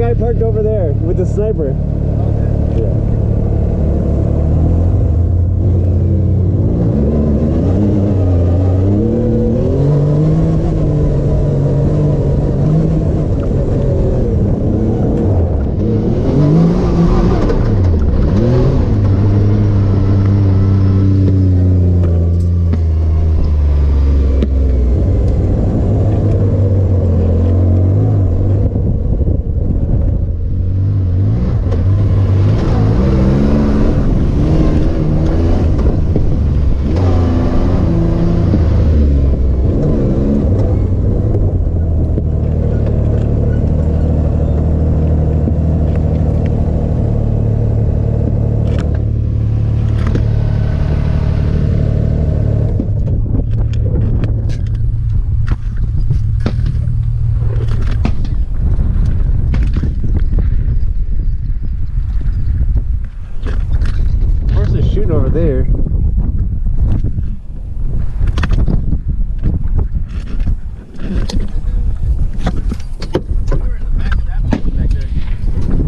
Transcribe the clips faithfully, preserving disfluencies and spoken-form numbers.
guy parked over there with the sniper. Okay. Yeah. Over there.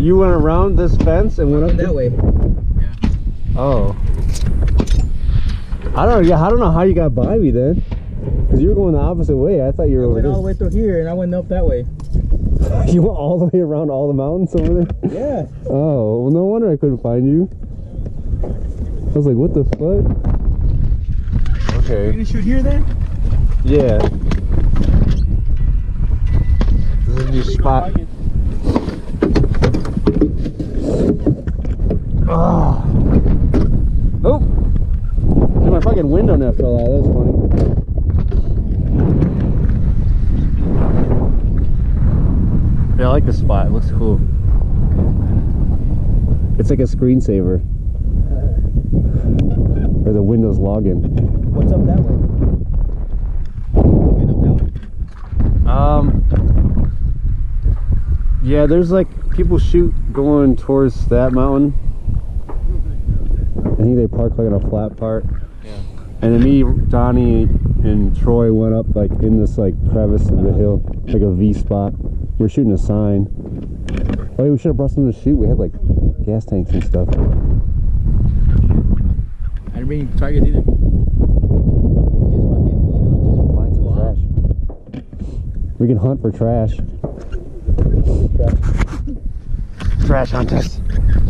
You went around this fence and went up that way. Yeah. Oh. I don't. Yeah. I don't know how you got by me then, because you were going the opposite way. I thought you were. I went all the way through here, and I went up that way. You went all the way around all the mountains over there. Yeah. Oh, well, no wonder I couldn't find you. I was like, what the fuck? Okay. You gonna shoot here then? Yeah. This is a new spot. Oh. Oh! Dude, my fucking window net fell out. That was funny. Yeah, I like this spot. It looks cool. It's like a screensaver. Or the Windows login. What's up that way? Up that way? Um, yeah, there's like people shoot going towards that mountain. I think they park like on a flat part. Yeah. And then me, Donnie, and Troy went up like in this like crevice of the hill, like a V spot. We're shooting a sign. Oh, yeah, we should have brought something to shoot. We had like gas tanks and stuff. I didn't bring targets either. Just fucking, you know, just find some trash. We can hunt for trash. Trash, trash hunters.